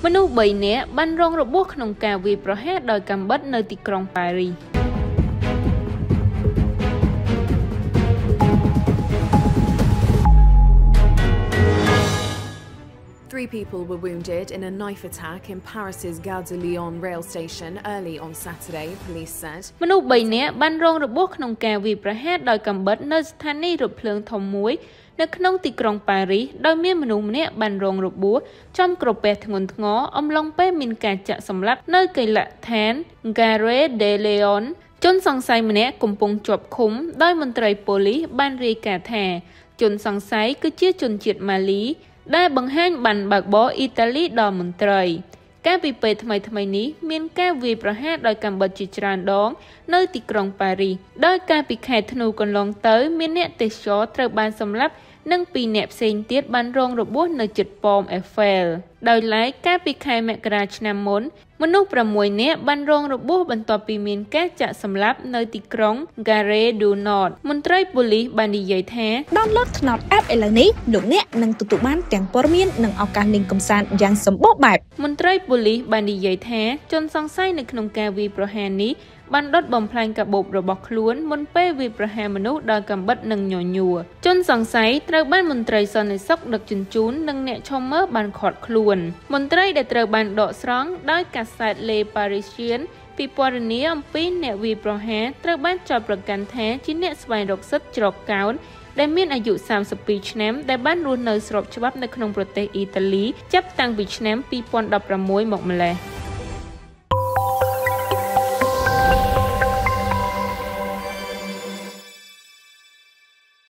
Manu bay near Ban Rong Robok Nonka, we prohead like a but nutty crong Paris. Three people were wounded in a knife attack in Paris's Gare de Lyon rail station early on Saturday, police said. Manu bay near Ban Rong Robok Nonka, we prohead like a but nurse Tanny Roplung Tomoy. The Knong Tikrong Paris, Damian Mumne, Bandrong Rubu, Chum Cropet Montmore, Omlong Pay Minkach Samlat, Nurkila Tan, Gare de Lyon, Johnson Simon, Compong Chop Cum, Diamond Tripoli, Banri Catar, Johnson Sai, Kuchi Chunchit Mali, Dai Banghang Ban Bagbo, Italy, Diamond Tri. Cabby Pet Might Mini, Min Cabby Prahat, like a Bachichran Dong, No Tikrong Paris, Dai Cabby Cat Nukan Long Tow, Minette the Shore, Traban Sam Lap. Nâng pì nẹp xanh tiết ban rong robot nơi chật bom Eiffel. Đòi lái các bị khai mẹ gà chăm môn. Một lúc ra mùi nẹp ban rong robot bằng tòa pì miền các chạ xâm lắp nơi tì krong Gare du Nord. Một trai police ban đi dạy thế. Download not app là ní. Lúc nẹp nâng tụ bán tiếng bó miên nâng ọc cá ninh công sản giang xâm bốc bạp. Một trai police ban đi dạy thế. Chôn song sai nực nông ca vi pro hè ní. Ban đốt bom plan cả bộ rồi bọc luôn. Một pê vi pro hè mà nút đòi cầm bất nâng nhỏ nhùa. Chôn song sai Ban Montray son is sock duck chin chun, nung net chomer ban cot cluan. Montray the Treban dots wrong, dark as side lay Parisian, people near and pain net we prohe, Treban chopper cantan, chinets by rock such rock down. They mean a youth Sam speech name, the ban runners rock chop up the Knung Prote Italy, chap tang beach name, people up Ramoy Mokmale.